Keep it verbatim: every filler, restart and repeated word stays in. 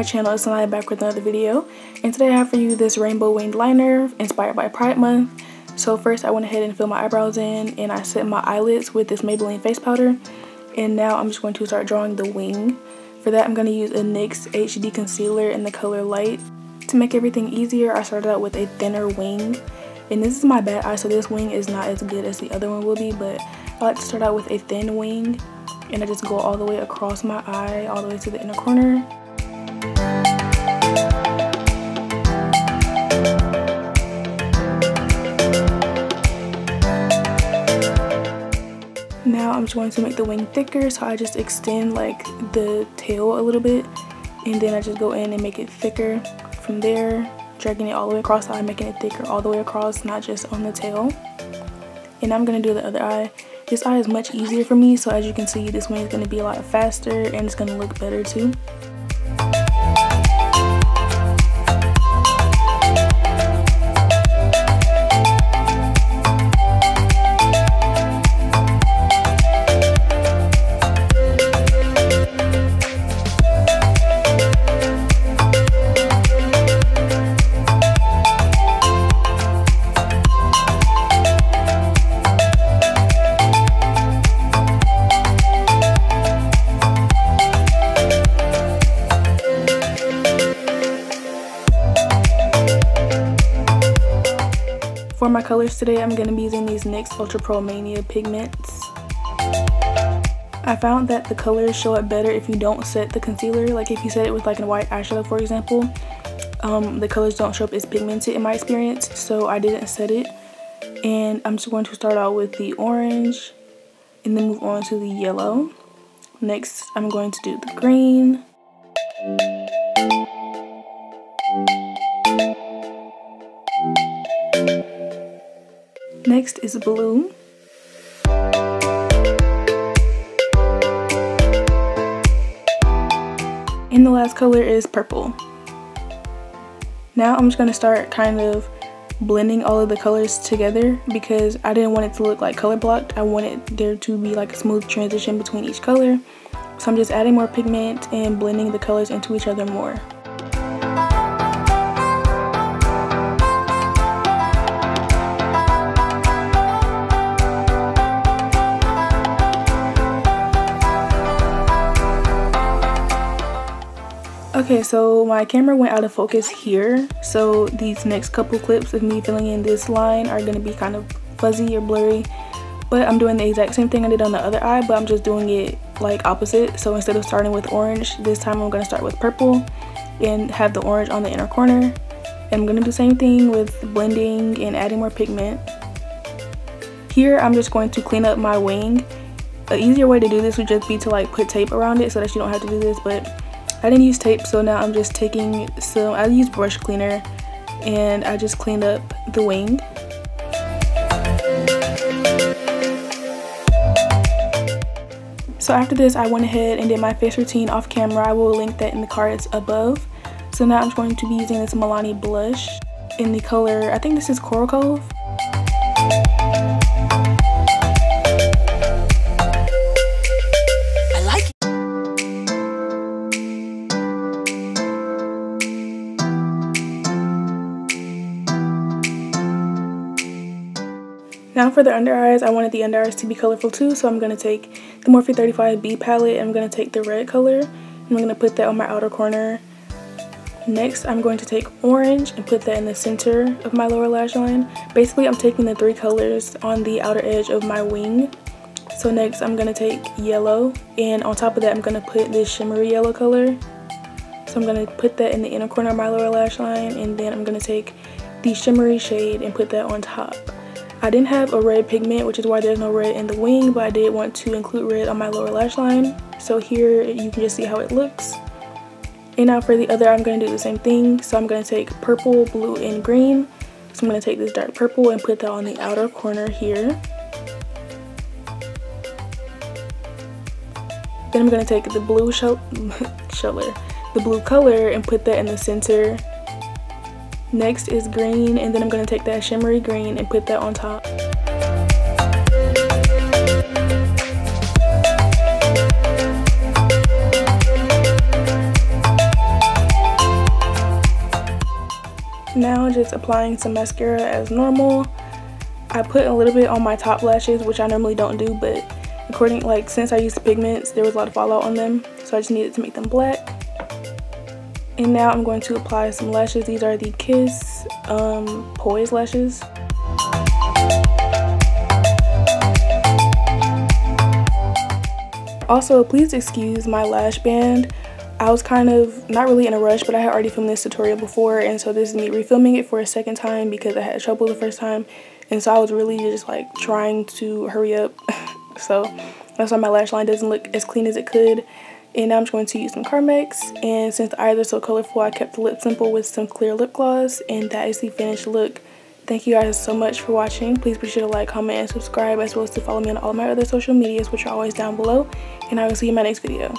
my channel, it's Aniyah back with another video, and today I have for you this rainbow winged liner inspired by Pride Month. So first I went ahead and filled my eyebrows in and I set my eyelids with this Maybelline face powder, and now I'm just going to start drawing the wing. For that I'm going to use a NYX H D concealer in the color light. To make everything easier, I started out with a thinner wing, and this is my bad eye, so this wing is not as good as the other one will be, but I like to start out with a thin wing and I just go all the way across my eye, all the way to the inner corner. Now I'm just going to make the wing thicker, so I just extend like the tail a little bit and then I just go in and make it thicker from there, dragging it all the way across the eye, making it thicker all the way across, not just on the tail. And I'm going to do the other eye. This eye is much easier for me, so as you can see this one is going to be a lot faster and it's going to look better too. For my colors today, I'm going to be using these NYX Ultra Pro Mania pigments. I found that the colors show up better if you don't set the concealer. Like if you set it with like a white eyeshadow, for example, um, the colors don't show up as pigmented in my experience, so I didn't set it. And I'm just going to start out with the orange and then move on to the yellow. Next, I'm going to do the green. Next is blue. And the last color is purple. Now I'm just going to start kind of blending all of the colors together because I didn't want it to look like color blocked. I wanted there to be like a smooth transition between each color. So I'm just adding more pigment and blending the colors into each other more. Okay, so my camera went out of focus here, so these next couple clips of me filling in this line are going to be kind of fuzzy or blurry, but I'm doing the exact same thing I did on the other eye, but I'm just doing it like opposite. So instead of starting with orange, this time I'm going to start with purple and have the orange on the inner corner. And I'm going to do the same thing with blending and adding more pigment. Here I'm just going to clean up my wing. An easier way to do this would just be to like put tape around it so that you don't have to do this, but I didn't use tape, so now I'm just taking some, I used brush cleaner and I just cleaned up the wing. So after this I went ahead and did my face routine off camera. I will link that in the cards above. So now I'm going to be using this Milani blush in the color, I think this is Coral Cove. Now for the under eyes, I wanted the under eyes to be colorful too, so I'm going to take the Morphe thirty-five B palette and I'm going to take the red color and I'm going to put that on my outer corner. Next, I'm going to take orange and put that in the center of my lower lash line. Basically, I'm taking the three colors on the outer edge of my wing. So next, I'm going to take yellow and on top of that, I'm going to put this shimmery yellow color. So I'm going to put that in the inner corner of my lower lash line and then I'm going to take the shimmery shade and put that on top. I didn't have a red pigment, which is why there's no red in the wing, but I did want to include red on my lower lash line. So here you can just see how it looks. And now for the other, I'm going to do the same thing. So I'm going to take purple, blue, and green. So I'm going to take this dark purple and put that on the outer corner here. Then I'm going to take the blue shell the blue color and put that in the center. Next is green, and then I'm going to take that shimmery green and put that on top. now, just applying some mascara as normal. I put a little bit on my top lashes, which I normally don't do, but according, like, since I used the pigments, there was a lot of fallout on them, so I just needed to make them black. And now I'm going to apply some lashes. These are the Kiss um, Poise lashes. Also, please excuse my lash band. I was kind of not really in a rush, but I had already filmed this tutorial before, and so this is me refilming it for a second time because I had trouble the first time, and so I was really just like trying to hurry up. So that's why my lash line doesn't look as clean as it could. And now I'm just going to use some Carmex, and since the eyes are so colorful, I kept the lip simple with some clear lip gloss, and that is the finished look. Thank you guys so much for watching. Please be sure to like, comment, and subscribe, as well as to follow me on all my other social medias, which are always down below, and I will see you in my next video.